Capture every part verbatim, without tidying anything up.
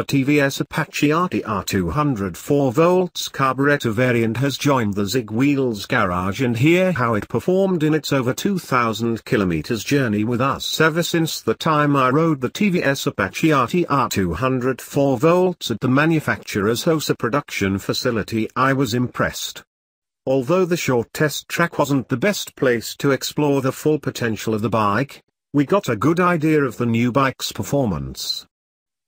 The T V S Apache R T R two hundred four volt carburetor variant has joined the ZigWheels garage, and hear how it performed in its over two thousand kilometers journey with us. Ever since the time I rode the T V S Apache R T R two hundred four volt at the manufacturer's Hosur production facility, I was impressed. Although the short test track wasn't the best place to explore the full potential of the bike, we got a good idea of the new bike's performance.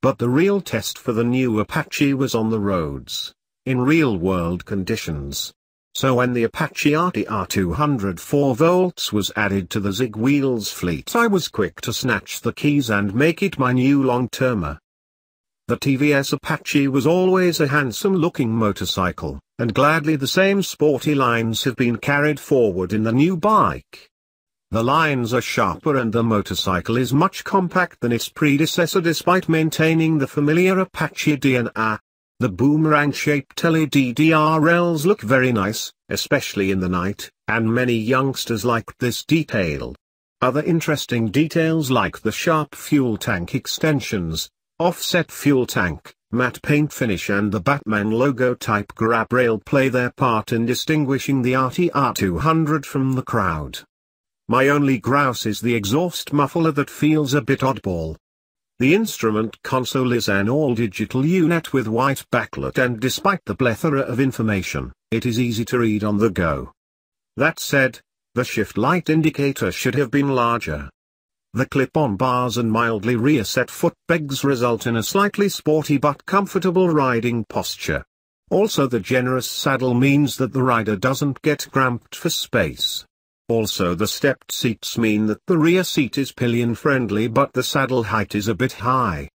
But the real test for the new Apache was on the roads, in real-world conditions. So when the Apache R T R two hundred four volt was added to the ZigWheels fleet, I was quick to snatch the keys and make it my new long-termer. The T V S Apache was always a handsome-looking motorcycle, and gladly the same sporty lines have been carried forward in the new bike. The lines are sharper and the motorcycle is much compact than its predecessor, despite maintaining the familiar Apache D N A. The boomerang-shaped L E D D R Ls look very nice, especially in the night, and many youngsters liked this detail. Other interesting details, like the sharp fuel tank extensions, offset fuel tank, matte paint finish, and the Batman logo type grab rail, play their part in distinguishing the R T R two hundred from the crowd. My only grouse is the exhaust muffler that feels a bit oddball. The instrument console is an all-digital unit with white backlit, and despite the plethora of information, it is easy to read on the go. That said, the shift light indicator should have been larger. The clip-on bars and mildly rear-set foot pegs result in a slightly sporty but comfortable riding posture. Also, the generous saddle means that the rider doesn't get cramped for space. Also, the stepped seats mean that the rear seat is pillion-friendly, but the saddle height is a bit high.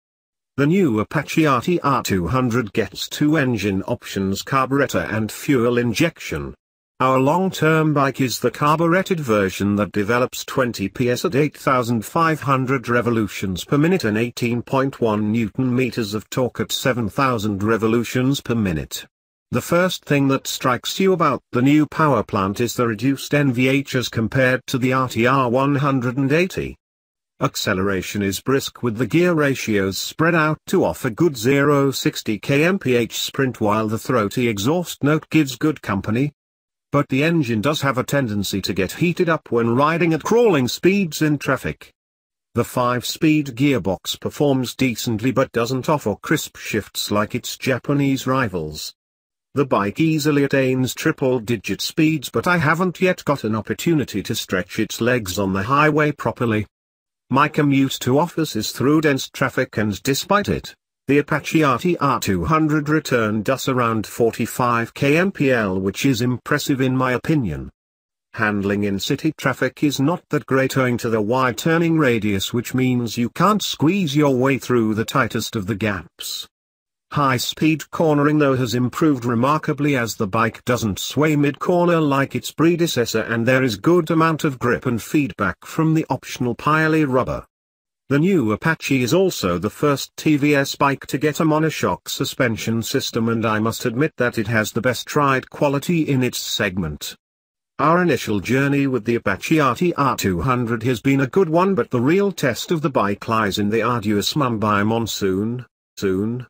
The new Apache R T R two hundred gets two engine options: carburetor and fuel injection. Our long-term bike is the carbureted version that develops twenty P S at eight thousand five hundred revolutions per minute and eighteen point one newton-meters of torque at seven thousand revolutions per minute. The first thing that strikes you about the new powerplant is the reduced N V H as compared to the R T R one hundred eighty. Acceleration is brisk, with the gear ratios spread out to offer good zero to sixty kilometers per hour sprint, while the throaty exhaust note gives good company. But the engine does have a tendency to get heated up when riding at crawling speeds in traffic. The five-speed gearbox performs decently but doesn't offer crisp shifts like its Japanese rivals. The bike easily attains triple-digit speeds, but I haven't yet got an opportunity to stretch its legs on the highway properly. My commute to office is through dense traffic, and despite it, the Apache R T R two hundred returned us around forty-five kilometers per hour, which is impressive in my opinion. Handling in city traffic is not that great owing to the wide turning radius, which means you can't squeeze your way through the tightest of the gaps. High-speed cornering though has improved remarkably, as the bike doesn't sway mid-corner like its predecessor, and there is good amount of grip and feedback from the optional Pirelli rubber. The new Apache is also the first T V S bike to get a monoshock suspension system, and I must admit that it has the best ride quality in its segment. Our initial journey with the Apache R T R two hundred has been a good one, but the real test of the bike lies in the arduous Mumbai monsoon. Soon.